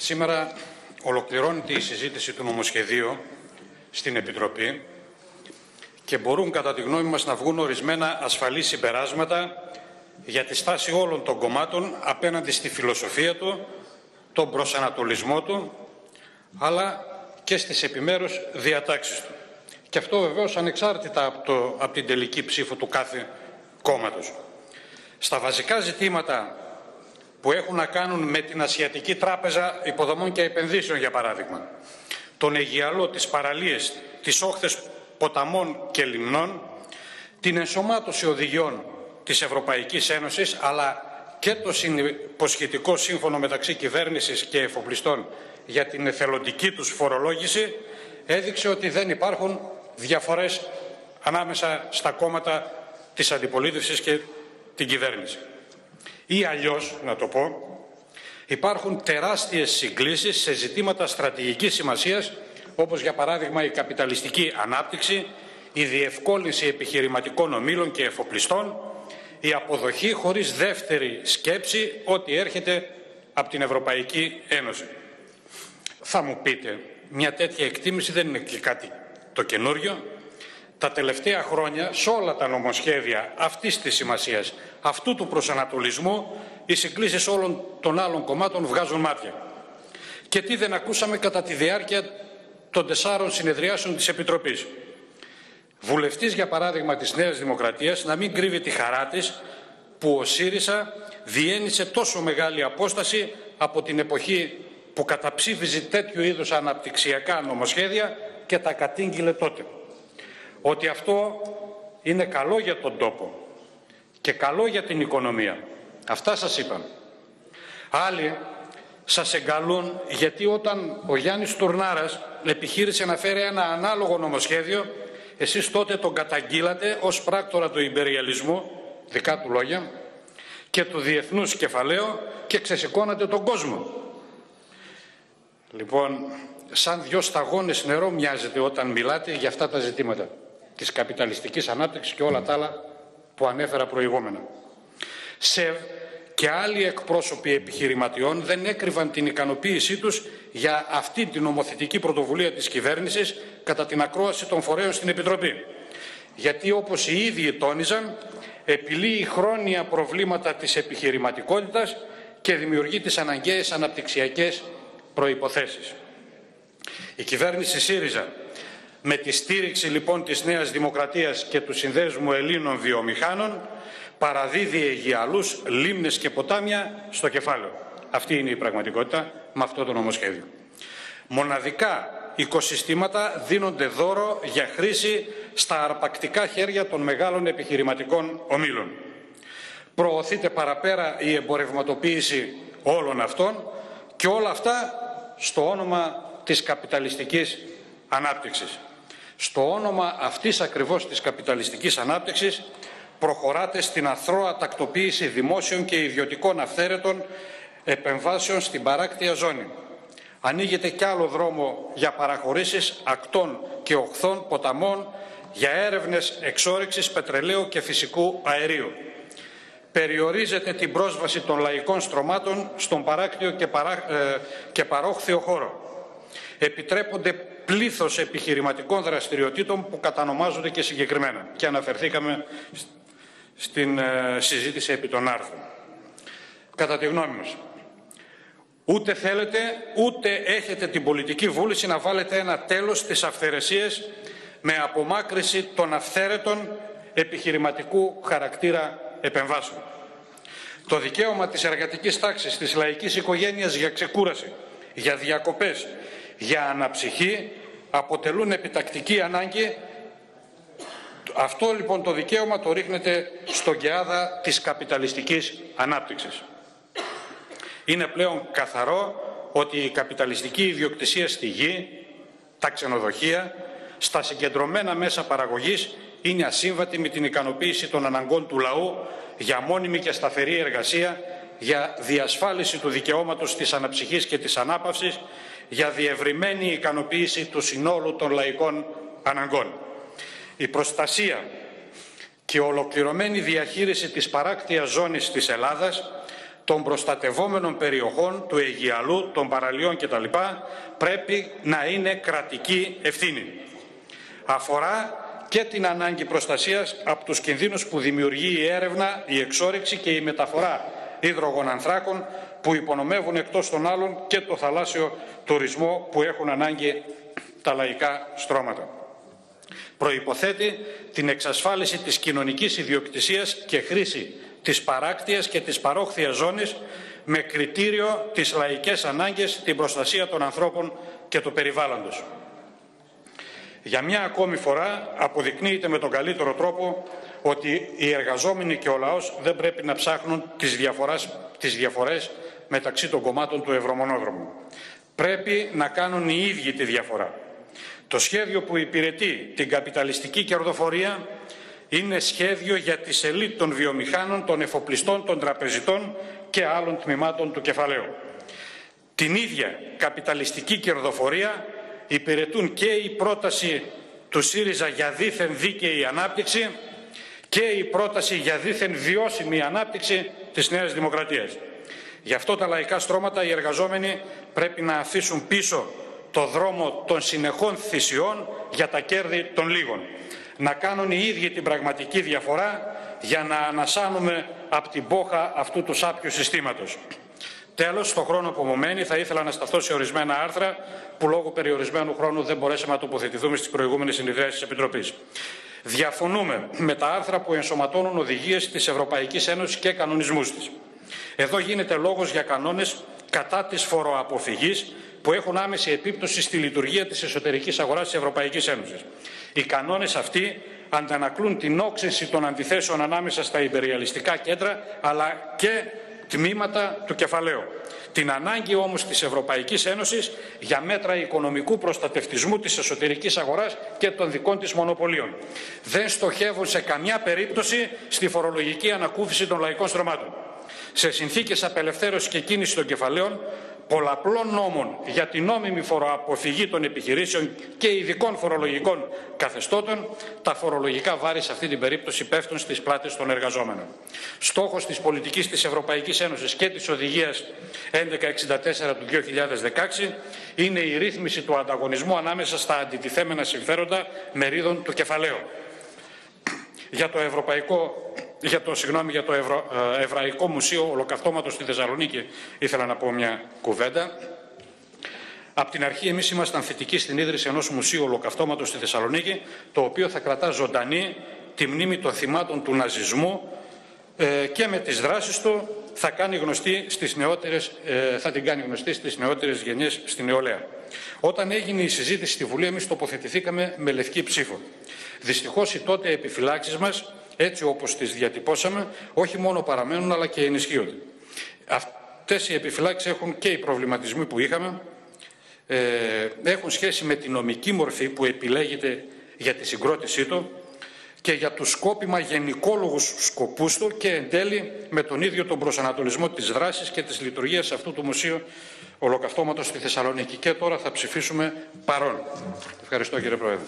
Σήμερα ολοκληρώνεται η συζήτηση του νομοσχεδίου στην Επιτροπή και μπορούν κατά τη γνώμη μας να βγουν ορισμένα ασφαλή συμπεράσματα για τη στάση όλων των κομμάτων απέναντι στη φιλοσοφία του, τον προσανατολισμό του, αλλά και στις επιμέρους διατάξεις του. Και αυτό βεβαίως ανεξάρτητα από την τελική ψήφο του κάθε κόμματος. Στα βασικά ζητήματα που έχουν να κάνουν με την Ασιατική Τράπεζα Υποδομών και Επενδύσεων, για παράδειγμα, τον Αιγιαλό, τις παραλίες, τις όχθες ποταμών και λιμνών, την ενσωμάτωση οδηγιών της Ευρωπαϊκής Ένωσης, αλλά και το υποσχετικό σύμφωνο μεταξύ κυβέρνησης και εφοπλιστών για την εθελοντική τους φορολόγηση, έδειξε ότι δεν υπάρχουν διαφορές ανάμεσα στα κόμματα της αντιπολίτευσης και την κυβέρνηση. Ή αλλιώς, να το πω, υπάρχουν τεράστιες συγκλίσεις σε ζητήματα στρατηγικής σημασίας, όπως για παράδειγμα η καπιταλιστική ανάπτυξη, η διευκόλυνση επιχειρηματικών ομίλων και εφοπλιστών, η αποδοχή χωρίς δεύτερη σκέψη ότι έρχεται από την Ευρωπαϊκή Ένωση. Θα μου πείτε, μια τέτοια εκτίμηση δεν είναι και κάτι το καινούριο. Τα τελευταία χρόνια, σε όλα τα νομοσχέδια αυτής της σημασίας, αυτού του προσανατολισμού, οι συγκλίσεις όλων των άλλων κομμάτων βγάζουν μάτια. Και τι δεν ακούσαμε κατά τη διάρκεια των 4 συνεδριάσεων της Επιτροπής. Βουλευτής, για παράδειγμα, της Νέας Δημοκρατίας, να μην κρύβει τη χαρά της που ο ΣΥΡΙΖΑ διένυσε τόσο μεγάλη απόσταση από την εποχή που καταψήφιζε τέτοιου είδους αναπτυξιακά νομοσχέδια και τα κατήγγειλε τότε. Ότι αυτό είναι καλό για τον τόπο και καλό για την οικονομία. Αυτά σας είπαμε. Άλλοι σας εγκαλούν γιατί όταν ο Γιάννης Στουρνάρας επιχείρησε να φέρει ένα ανάλογο νομοσχέδιο, εσείς τότε τον καταγγείλατε ως πράκτορα του ιμπεριαλισμού, δικά του λόγια, και του διεθνούς κεφαλαίου και ξεσηκώνατε τον κόσμο. Λοιπόν, σαν 2 σταγόνες νερό μοιάζεται όταν μιλάτε για αυτά τα ζητήματα της καπιταλιστικής ανάπτυξης και όλα τα άλλα που ανέφερα προηγούμενα. ΣΕΒ και άλλοι εκπρόσωποι επιχειρηματιών δεν έκρυβαν την ικανοποίησή τους για αυτή την νομοθετική πρωτοβουλία της κυβέρνησης κατά την ακρόαση των φορέων στην Επιτροπή. Γιατί όπως οι ίδιοι τόνιζαν, επιλύει χρόνια προβλήματα της επιχειρηματικότητας και δημιουργεί τις αναγκαίες αναπτυξιακές προϋποθέσεις. Η κυβέρνηση ΣΥΡΙΖΑ, με τη στήριξη λοιπόν της Νέας Δημοκρατίας και του Συνδέσμου Ελλήνων Βιομηχάνων, παραδίδει αιγιαλούς, λίμνες και ποτάμια στο κεφάλαιο. Αυτή είναι η πραγματικότητα με αυτό το νομοσχέδιο. Μοναδικά οικοσυστήματα δίνονται δώρο για χρήση στα αρπακτικά χέρια των μεγάλων επιχειρηματικών ομίλων. Προωθείται παραπέρα η εμπορευματοποίηση όλων αυτών και όλα αυτά στο όνομα της καπιταλιστικής ανάπτυξης. Στο όνομα αυτής ακριβώς της καπιταλιστικής ανάπτυξης προχωράτε στην αθρώα τακτοποίηση δημόσιων και ιδιωτικών αυθαίρετων επεμβάσεων στην παράκτια ζώνη. Ανοίγεται κι άλλο δρόμο για παραχωρήσεις ακτών και οχθών ποταμών, για έρευνες εξόρυξης πετρελαίου και φυσικού αερίου. Περιορίζεται την πρόσβαση των λαϊκών στρωμάτων στον παράκτιο και παρόχθιο χώρο. Επιτρέπονται πλήθος επιχειρηματικών δραστηριοτήτων που κατανομάζονται και συγκεκριμένα. Και αναφερθήκαμε στην συζήτηση επί των άρθρων. Κατά τη γνώμη μας, ούτε θέλετε, ούτε έχετε την πολιτική βούληση να βάλετε ένα τέλος στις αυθαιρεσίες με απομάκρυση των αυθαίρετων επιχειρηματικού χαρακτήρα επεμβάσεων. Το δικαίωμα της εργατικής τάξης, της λαϊκής οικογένειας για ξεκούραση, για διακοπές, για αναψυχή αποτελούν επιτακτική ανάγκη. Αυτό λοιπόν το δικαίωμα το ρίχνεται στον κεάδα της καπιταλιστικής ανάπτυξης. Είναι πλέον καθαρό ότι η καπιταλιστική ιδιοκτησία στη γη, τα ξενοδοχεία, στα συγκεντρωμένα μέσα παραγωγής είναι ασύμβατη με την ικανοποίηση των αναγκών του λαού για μόνιμη και σταθερή εργασία, για διασφάλιση του δικαιώματος της αναψυχής και της ανάπαυσης, για διευρυμένη ικανοποίηση του συνόλου των λαϊκών αναγκών. Η προστασία και ολοκληρωμένη διαχείριση της παράκτιας ζώνης της Ελλάδας των προστατευόμενων περιοχών, του Αιγιαλού, των παραλίων κτλ. Πρέπει να είναι κρατική ευθύνη. Αφορά και την ανάγκη προστασίας από τους κινδύνους που δημιουργεί η έρευνα, η εξόρυξη και η μεταφορά υδρογονανθράκων που υπονομεύουν εκτός των άλλων και το θαλάσσιο τουρισμό που έχουν ανάγκη τα λαϊκά στρώματα. Προϋποθέτει την εξασφάλιση της κοινωνικής ιδιοκτησίας και χρήση της παράκτιας και της παρόχθιας ζώνης με κριτήριο τις λαϊκές ανάγκες, την προστασία των ανθρώπων και του περιβάλλοντος. Για μια ακόμη φορά αποδεικνύεται με τον καλύτερο τρόπο ότι οι εργαζόμενοι και ο λαός δεν πρέπει να ψάχνουν τις διαφορές μεταξύ των κομμάτων του ευρωμονόδρομου. Πρέπει να κάνουν οι ίδιοι τη διαφορά. Το σχέδιο που υπηρετεί την καπιταλιστική κερδοφορία είναι σχέδιο για τις ελίτ των βιομηχάνων, των εφοπλιστών, των τραπεζιτών και άλλων τμήματων του κεφαλαίου. Την ίδια καπιταλιστική κερδοφορία υπηρετούν και η πρόταση του ΣΥΡΙΖΑ για δήθεν δίκαιη ανάπτυξη και η πρόταση για δήθεν βιώσιμη ανάπτυξη της Νέας Δημοκρατίας. Γι' αυτό τα λαϊκά στρώματα, οι εργαζόμενοι πρέπει να αφήσουν πίσω το δρόμο των συνεχών θυσιών για τα κέρδη των λίγων. Να κάνουν οι ίδιοι την πραγματική διαφορά για να ανασάνουμε από την πόχα αυτού του σάπιου συστήματος. Τέλος, στον χρόνο που μου μένει, θα ήθελα να σταθώ σε ορισμένα άρθρα που λόγω περιορισμένου χρόνου δεν μπορέσαμε να τοποθετηθούμε στις προηγούμενες συνεδριάσεις της Επιτροπής. Διαφωνούμε με τα άρθρα που ενσωματώνουν οδηγίες της Ευρωπαϊκής Ένωσης και κανονισμούς της. Εδώ γίνεται λόγος για κανόνες κατά της φοροαποφυγής που έχουν άμεση επίπτωση στη λειτουργία της εσωτερικής αγοράς της Ευρωπαϊκής Ένωσης. Οι κανόνες αυτοί αντανακλούν την όξυνση των αντιθέσεων ανάμεσα στα υπεριαλιστικά κέντρα αλλά και τμήματα του κεφαλαίου. Την ανάγκη όμως της Ευρωπαϊκής Ένωσης για μέτρα οικονομικού προστατευτισμού της εσωτερικής αγοράς και των δικών της μονοπωλίων. Δεν στοχεύουν σε καμιά περίπτωση στη φορολογική ανακούφιση των λαϊκών στρωμάτων. Σε συνθήκες απελευθέρωσης και κίνησης των κεφαλαίων, πολλαπλών νόμων για την νόμιμη φοροαποφυγή των επιχειρήσεων και ειδικών φορολογικών καθεστώτων, τα φορολογικά βάρη σε αυτή την περίπτωση πέφτουν στις πλάτες των εργαζόμενων. Στόχος της πολιτικής της Ευρωπαϊκής Ένωσης και της Οδηγίας 1164 του 2016 είναι η ρύθμιση του ανταγωνισμού ανάμεσα στα αντιτιθέμενα συμφέροντα μερίδων του κεφαλαίου. Για το Εβραϊκό Μουσείο Ολοκαυτώματος στη Θεσσαλονίκη ήθελα να πω μια κουβέντα. Απ' την αρχή εμείς ήμασταν θετικοί στην ίδρυση ενός Μουσείου Ολοκαυτώματος στη Θεσσαλονίκη, το οποίο θα κρατά ζωντανή τη μνήμη των θυμάτων του ναζισμού και με τις δράσεις του θα κάνει γνωστή στις νεότερες, θα την κάνει γνωστή στις νεότερες γενιές, στην νεολαία. Όταν έγινε η συζήτηση στη Βουλή, εμείς τοποθετηθήκαμε με λευκή ψήφο. Δυστυχώς οι τότε επιφυλάξεις μας, έτσι όπως τις διατυπώσαμε, όχι μόνο παραμένουν αλλά και ενισχύονται. Αυτές οι επιφυλάξεις έχουν και οι προβληματισμοί που είχαμε, έχουν σχέση με τη νομική μορφή που επιλέγεται για τη συγκρότησή του και για τους σκόπιμα γενικόλογους σκοπούς του και εν τέλει με τον ίδιο τον προσανατολισμό της δράσης και της λειτουργίας αυτού του Μουσείου Ολοκαυτώματος στη Θεσσαλονίκη. Και τώρα θα ψηφίσουμε παρόν. Ευχαριστώ κύριε Πρόεδρε.